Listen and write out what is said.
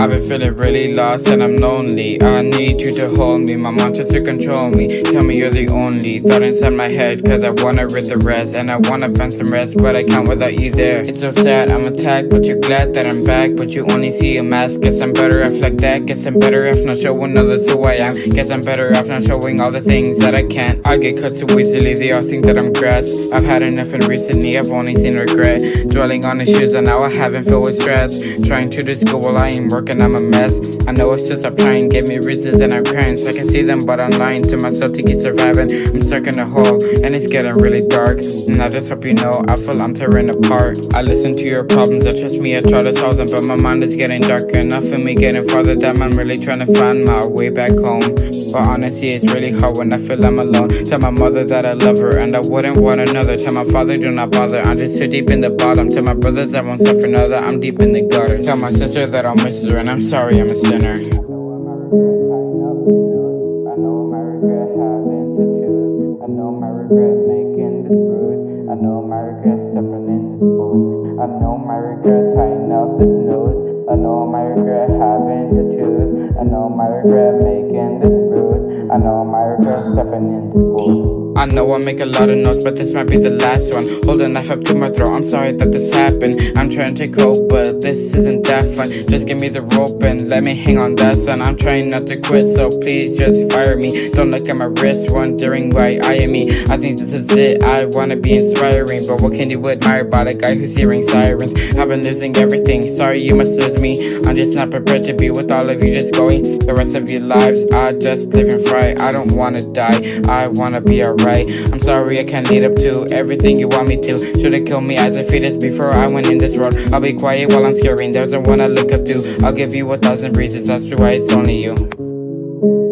I've been feeling really lost and I'm lonely. I need you to hold me, my mom tries to control me. Tell me you're the only thought inside my head, cause I wanna rid the rest, and I wanna find some rest, but I can't without you there. It's so sad, I'm attacked, but you're glad that I'm back. But you only see a mask, guess I'm better off like that. Guess I'm better off not showing others who I am. Guess I'm better off not showing all the things that I can't. I get cut so easily, they all think that I'm grass. I've had enough and recently I've only seen regret, dwelling on issues and now I haven't felt with stress. Trying to do school while I ain't working, I'm a mess. I know it's just I'm trying, give me reasons and I'm crying, so I can see them but I'm lying to myself to keep surviving. I'm stuck in a hole and it's getting really dark, and I just hope you know I feel I'm tearing apart. I listen to your problems, I trust me, I try to solve them, but my mind is getting darker and I feel me getting farther down. I'm really trying to find my way back home, but honestly it's really hard when I feel I'm alone. Tell my mother that I love her and I wouldn't want another. Tell my father do not bother, I'm just too deep in the bottom. Tell my brothers I won't suffer another, I'm deep in the gutter. Tell my sister that I'll miss her and I'm sorry I'm a sinner. I know my regret having to choose. I know my regret making this bruise. I know my regret stepping in this booth. I know my regret tying up this noose. I know my regret having to choose. I know my regret making this bruise. I know my regret stepping in this booth. I know I make a lot of noise, but this might be the last one. Hold a knife up to my throat, I'm sorry that this happened. I'm trying to cope, but this isn't that fun. Just give me the rope and let me hang on that son. I'm trying not to quit, so please just fire me. Don't look at my wrist, wondering why I am me. I think this is it, I wanna be inspiring, but what can you admire about a guy who's hearing sirens? I've been losing everything, sorry you must lose me. I'm just not prepared to be with all of you just going the rest of your lives. I just live in fright, I don't wanna die, I wanna be alright. I'm sorry I can't lead up to everything you want me to. Should've killed me as a fetus before I went in this world. I'll be quiet while I'm scaring, there's no one I look up to. I'll give you 1,000 reasons as to why it's only you.